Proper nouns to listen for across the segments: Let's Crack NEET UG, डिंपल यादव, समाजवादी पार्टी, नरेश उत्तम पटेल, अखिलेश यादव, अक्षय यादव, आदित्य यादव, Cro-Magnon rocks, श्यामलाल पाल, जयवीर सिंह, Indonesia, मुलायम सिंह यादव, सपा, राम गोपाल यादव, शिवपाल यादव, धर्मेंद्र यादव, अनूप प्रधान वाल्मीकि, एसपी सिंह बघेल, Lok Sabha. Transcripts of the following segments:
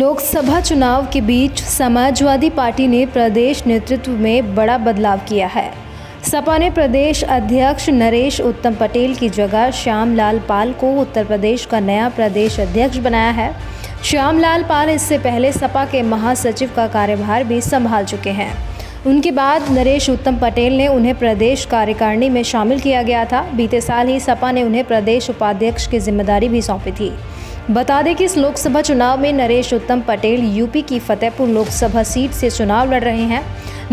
लोकसभा चुनाव के बीच समाजवादी पार्टी ने प्रदेश नेतृत्व में बड़ा बदलाव किया है। सपा ने प्रदेश अध्यक्ष नरेश उत्तम पटेल की जगह श्यामलाल पाल को उत्तर प्रदेश का नया प्रदेश अध्यक्ष बनाया है। श्यामलाल पाल इससे पहले सपा के महासचिव का कार्यभार भी संभाल चुके हैं। उनके बाद नरेश उत्तम पटेल ने उन्हें प्रदेश कार्यकारिणी में शामिल किया गया था। बीते साल ही सपा ने उन्हें प्रदेश उपाध्यक्ष की जिम्मेदारी भी सौंपी थी। बता दें कि इस लोकसभा चुनाव में नरेश उत्तम पटेल यूपी की फतेहपुर लोकसभा सीट से चुनाव लड़ रहे हैं।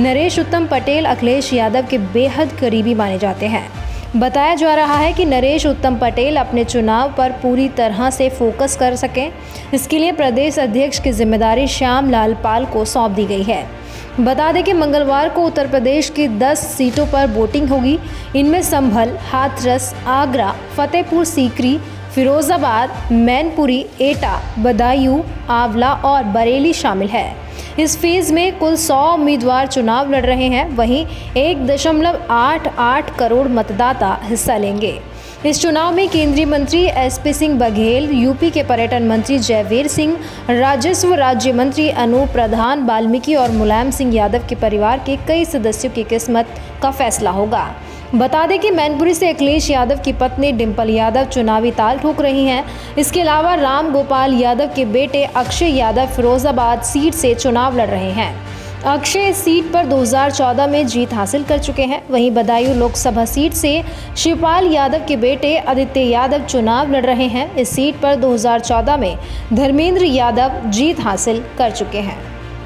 नरेश उत्तम पटेल अखिलेश यादव के बेहद करीबी माने जाते हैं। बताया जा रहा है कि नरेश उत्तम पटेल अपने चुनाव पर पूरी तरह से फोकस कर सकें, इसके लिए प्रदेश अध्यक्ष की जिम्मेदारी श्यामलाल पाल को सौंप दी गई है। बता दें कि मंगलवार को उत्तर प्रदेश की 10 सीटों पर वोटिंग होगी। इनमें संभल, हाथरस, आगरा, फतेहपुर सीकरी, फिरोजाबाद, मैनपुरी, एटा, बदायूं, आंवला और बरेली शामिल है। इस फेज़ में कुल 100 उम्मीदवार चुनाव लड़ रहे हैं। वहीं 1.88 करोड़ मतदाता हिस्सा लेंगे। इस चुनाव में केंद्रीय मंत्री एसपी सिंह बघेल, यूपी के पर्यटन मंत्री जयवीर सिंह, राजस्व राज्य मंत्री अनूप प्रधान वाल्मीकि और मुलायम सिंह यादव के परिवार के कई सदस्यों की किस्मत का फैसला होगा। बता दें कि मैनपुरी से अखिलेश यादव की पत्नी डिंपल यादव चुनावी ताल ठोक रही हैं। इसके अलावा राम गोपाल यादव के बेटे अक्षय यादव फिरोजाबाद सीट से चुनाव लड़ रहे हैं। अक्षय इस सीट पर 2014 में जीत हासिल कर चुके हैं। वहीं बदायूं लोकसभा सीट से शिवपाल यादव के बेटे आदित्य यादव चुनाव लड़ रहे हैं। इस सीट पर 2014 में धर्मेंद्र यादव जीत हासिल कर चुके हैं।